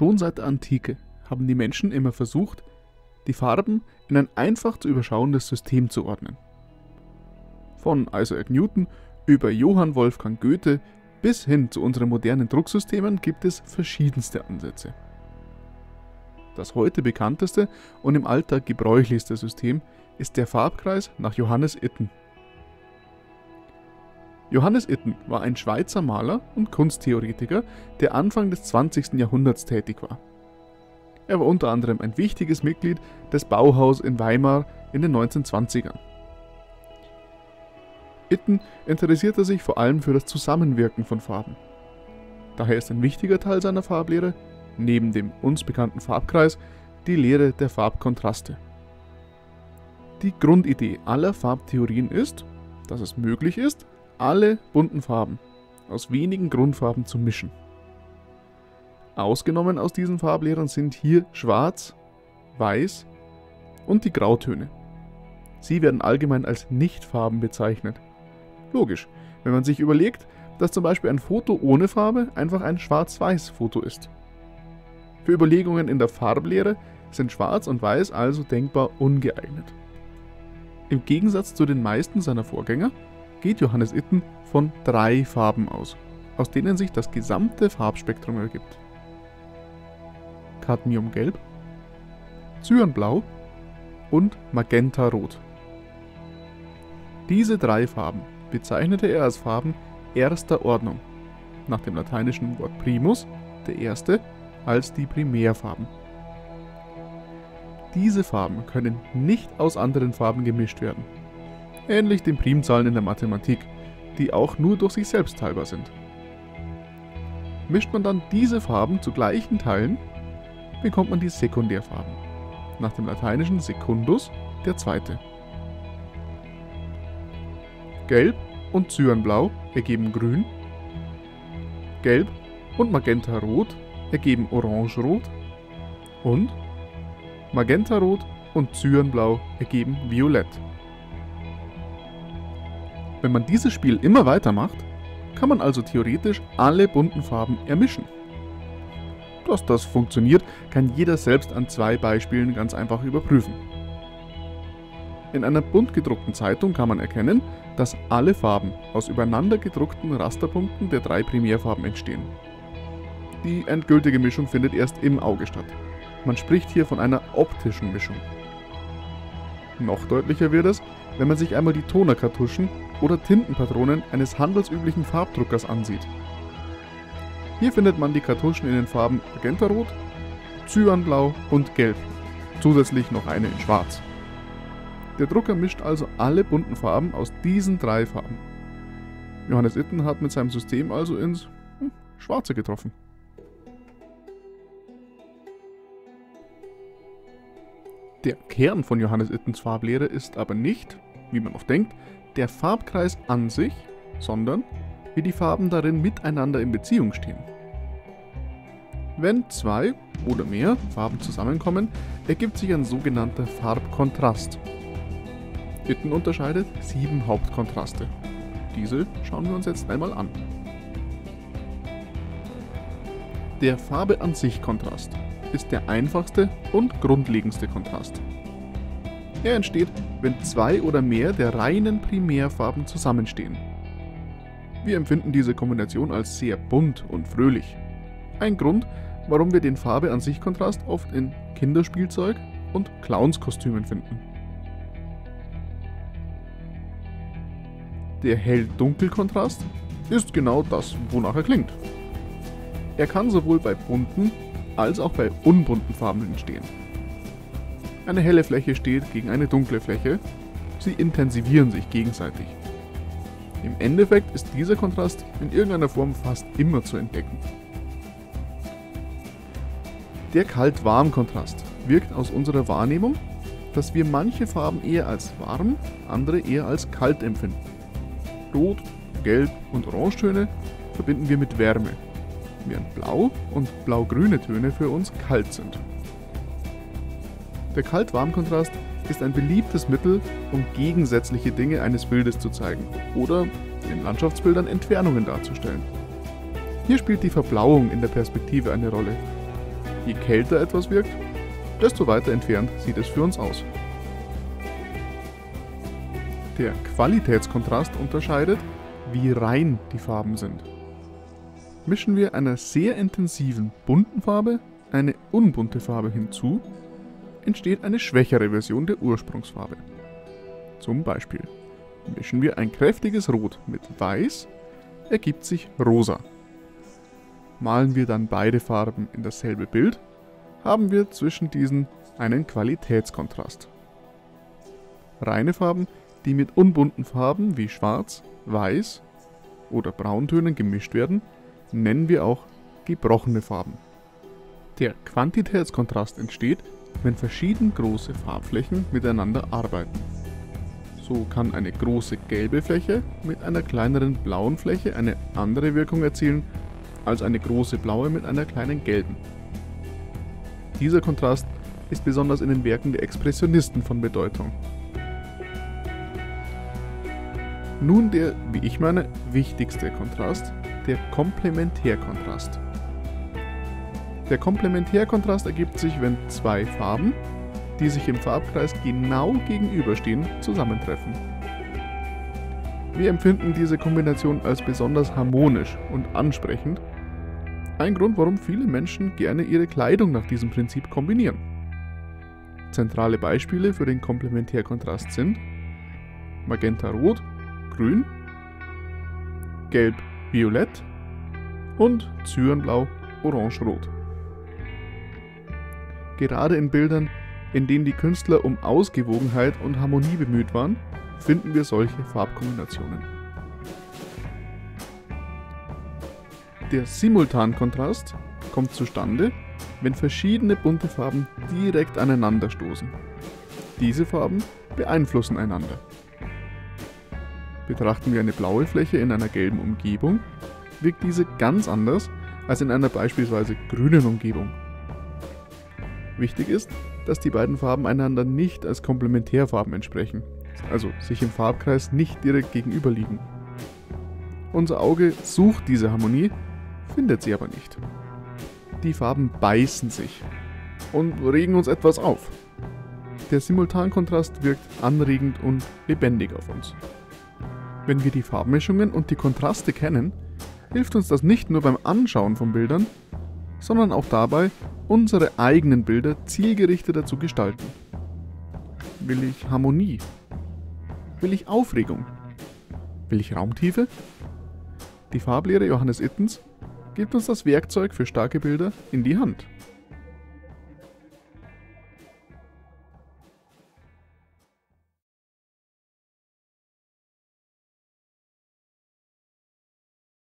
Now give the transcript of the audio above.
Schon seit der Antike haben die Menschen immer versucht, die Farben in ein einfach zu überschauendes System zu ordnen. Von Isaac Newton über Johann Wolfgang Goethe bis hin zu unseren modernen Drucksystemen gibt es verschiedenste Ansätze. Das heute bekannteste und im Alltag gebräuchlichste System ist der Farbkreis nach Johannes Itten. Johannes Itten war ein Schweizer Maler und Kunsttheoretiker, der Anfang des 20. Jahrhunderts tätig war. Er war unter anderem ein wichtiges Mitglied des Bauhaus in Weimar in den 1920ern. Itten interessierte sich vor allem für das Zusammenwirken von Farben. Daher ist ein wichtiger Teil seiner Farblehre, neben dem uns bekannten Farbkreis, die Lehre der Farbkontraste. Die Grundidee aller Farbtheorien ist, dass es möglich ist, alle bunten Farben aus wenigen Grundfarben zu mischen. Ausgenommen aus diesen Farblehren sind hier Schwarz, Weiß und die Grautöne. Sie werden allgemein als Nichtfarben bezeichnet. Logisch, wenn man sich überlegt, dass zum Beispiel ein Foto ohne Farbe einfach ein Schwarz-Weiß-Foto ist. Für Überlegungen in der Farblehre sind Schwarz und Weiß also denkbar ungeeignet. Im Gegensatz zu den meisten seiner Vorgänger geht Johannes Itten von 3 Farben aus, aus denen sich das gesamte Farbspektrum ergibt. Kadmiumgelb, Cyanblau und Magentarot. Diese 3 Farben bezeichnete er als Farben erster Ordnung, nach dem lateinischen Wort primus, der erste, als die Primärfarben. Diese Farben können nicht aus anderen Farben gemischt werden. Ähnlich den Primzahlen in der Mathematik, die auch nur durch sich selbst teilbar sind. Mischt man dann diese Farben zu gleichen Teilen, bekommt man die Sekundärfarben, nach dem lateinischen secundus, der zweite. Gelb und Cyanblau ergeben Grün, Gelb und Magentarot ergeben Orangerot und Magentarot und Cyanblau ergeben Violett. Wenn man dieses Spiel immer weitermacht, kann man also theoretisch alle bunten Farben ermischen. Dass das funktioniert, kann jeder selbst an 2 Beispielen ganz einfach überprüfen. In einer bunt gedruckten Zeitung kann man erkennen, dass alle Farben aus übereinander gedruckten Rasterpunkten der 3 Primärfarben entstehen. Die endgültige Mischung findet erst im Auge statt. Man spricht hier von einer optischen Mischung. Noch deutlicher wird es, wenn man sich einmal die Tonerkartuschen oder Tintenpatronen eines handelsüblichen Farbdruckers ansieht. Hier findet man die Kartuschen in den Farben Magentarot, Cyanblau und Gelb, zusätzlich noch eine in Schwarz. Der Drucker mischt also alle bunten Farben aus diesen 3 Farben. Johannes Itten hat mit seinem System also ins Schwarze getroffen. Der Kern von Johannes Ittens Farblehre ist aber nicht, wie man oft denkt, der Farbkreis an sich, sondern wie die Farben darin miteinander in Beziehung stehen. Wenn 2 oder mehr Farben zusammenkommen, ergibt sich ein sogenannter Farbkontrast. Itten unterscheidet 7 Hauptkontraste. Diese schauen wir uns jetzt einmal an. Der Farbe an sich Kontrast ist der einfachste und grundlegendste Kontrast. Er entsteht, wenn 2 oder mehr der reinen Primärfarben zusammenstehen. Wir empfinden diese Kombination als sehr bunt und fröhlich. Ein Grund, warum wir den Farbe an sich Kontrast oft in Kinderspielzeug und Clownskostümen finden. Der Hell-Dunkel-Kontrast ist genau das, wonach er klingt. Er kann sowohl bei bunten als auch bei unbunten Farben entstehen. Eine helle Fläche steht gegen eine dunkle Fläche, sie intensivieren sich gegenseitig. Im Endeffekt ist dieser Kontrast in irgendeiner Form fast immer zu entdecken. Der Kalt-Warm-Kontrast wirkt aus unserer Wahrnehmung, dass wir manche Farben eher als warm, andere eher als kalt empfinden. Rot, Gelb und Orangetöne verbinden wir mit Wärme, während Blau- und Blau-grüne Töne für uns kalt sind. Der Kalt-Warm-Kontrast ist ein beliebtes Mittel, um gegensätzliche Dinge eines Bildes zu zeigen oder in Landschaftsbildern Entfernungen darzustellen. Hier spielt die Verblauung in der Perspektive eine Rolle. Je kälter etwas wirkt, desto weiter entfernt sieht es für uns aus. Der Qualitätskontrast unterscheidet, wie rein die Farben sind. Mischen wir einer sehr intensiven, bunten Farbe eine unbunte Farbe hinzu, entsteht eine schwächere Version der Ursprungsfarbe. Zum Beispiel mischen wir ein kräftiges Rot mit Weiß, ergibt sich Rosa. Malen wir dann beide Farben in dasselbe Bild, haben wir zwischen diesen einen Qualitätskontrast. Reine Farben, die mit unbunten Farben wie Schwarz, Weiß oder Brauntönen gemischt werden, nennen wir auch gebrochene Farben. Der Quantitätskontrast entsteht, wenn verschieden große Farbflächen miteinander arbeiten. So kann eine große gelbe Fläche mit einer kleineren blauen Fläche eine andere Wirkung erzielen, als eine große blaue mit einer kleinen gelben. Dieser Kontrast ist besonders in den Werken der Expressionisten von Bedeutung. Nun der, wie ich meine, wichtigste Kontrast, der Komplementärkontrast. Der Komplementärkontrast ergibt sich, wenn zwei Farben, die sich im Farbkreis genau gegenüberstehen, zusammentreffen. Wir empfinden diese Kombination als besonders harmonisch und ansprechend. Ein Grund, warum viele Menschen gerne ihre Kleidung nach diesem Prinzip kombinieren. Zentrale Beispiele für den Komplementärkontrast sind Magentarot, Grün, Gelb, Violett und Cyanblau, Orange-Rot. Gerade in Bildern, in denen die Künstler um Ausgewogenheit und Harmonie bemüht waren, finden wir solche Farbkombinationen. Der Simultankontrast kommt zustande, wenn verschiedene bunte Farben direkt aneinander stoßen. Diese Farben beeinflussen einander. Betrachten wir eine blaue Fläche in einer gelben Umgebung, wirkt diese ganz anders als in einer beispielsweise grünen Umgebung. Wichtig ist, dass die beiden Farben einander nicht als Komplementärfarben entsprechen, also sich im Farbkreis nicht direkt gegenüberliegen. Unser Auge sucht diese Harmonie, findet sie aber nicht. Die Farben beißen sich und regen uns etwas auf. Der Simultankontrast wirkt anregend und lebendig auf uns. Wenn wir die Farbmischungen und die Kontraste kennen, hilft uns das nicht nur beim Anschauen von Bildern, sondern auch dabei, unsere eigenen Bilder zielgerichteter zu gestalten. Will ich Harmonie? Will ich Aufregung? Will ich Raumtiefe? Die Farblehre Johannes Ittens gibt uns das Werkzeug für starke Bilder in die Hand.